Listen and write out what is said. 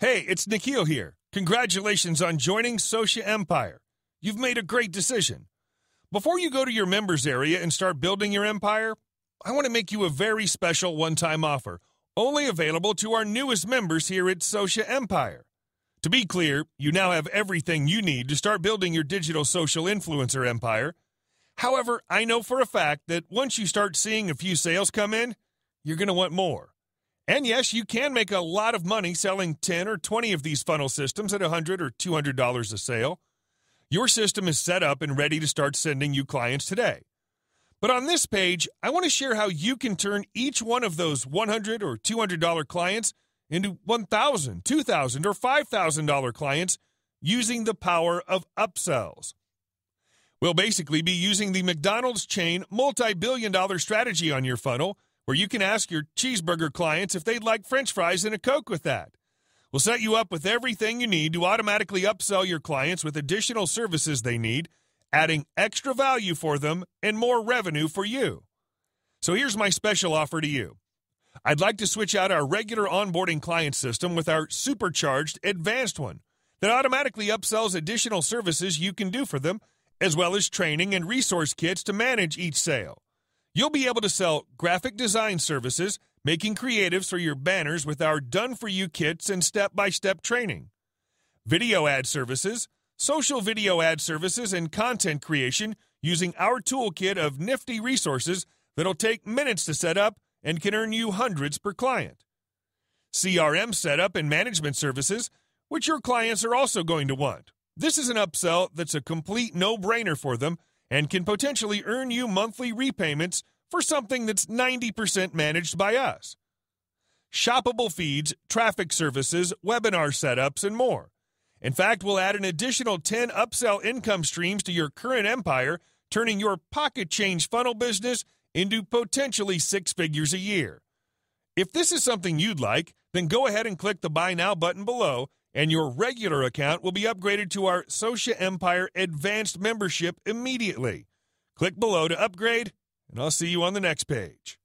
Hey, it's Nikhil here. Congratulations on joining SociEmpire. You've made a great decision. Before you go to your members area and start building your empire, I want to make you a very special one-time offer, only available to our newest members here at SociEmpire. To be clear, you now have everything you need to start building your digital social influencer empire. However, I know for a fact that once you start seeing a few sales come in, you're going to want more. And yes, you can make a lot of money selling 10 or 20 of these funnel systems at $100 or $200 a sale. Your system is set up and ready to start sending you clients today. But on this page, I want to share how you can turn each one of those $100 or $200 clients into $1,000, $2,000, or $5,000 clients using the power of upsells. We'll basically be using the McDonald's chain multi-billion-dollar strategy on your funnel, where you can ask your cheeseburger clients if they'd like French fries and a Coke with that. We'll set you up with everything you need to automatically upsell your clients with additional services they need, adding extra value for them and more revenue for you. So here's my special offer to you. I'd like to switch out our regular onboarding client system with our supercharged advanced one that automatically upsells additional services you can do for them, as well as training and resource kits to manage each sale. You'll be able to sell graphic design services, making creatives for your banners with our done-for-you kits and step-by-step training, video ad services, social video ad services, and content creation using our toolkit of nifty resources that'll take minutes to set up and can earn you hundreds per client, CRM setup and management services, which your clients are also going to want. This is an upsell that's a complete no-brainer for them and can potentially earn you monthly repayments for something that's 90% managed by us. Shoppable feeds, traffic services, webinar setups, and more. In fact, we'll add an additional 10 upsell income streams to your current empire, turning your pocket change funnel business into potentially six figures a year. If this is something you'd like, then go ahead and click the Buy Now button below, and your regular account will be upgraded to our SociEmpire Advanced Membership immediately. Click below to upgrade, and I'll see you on the next page.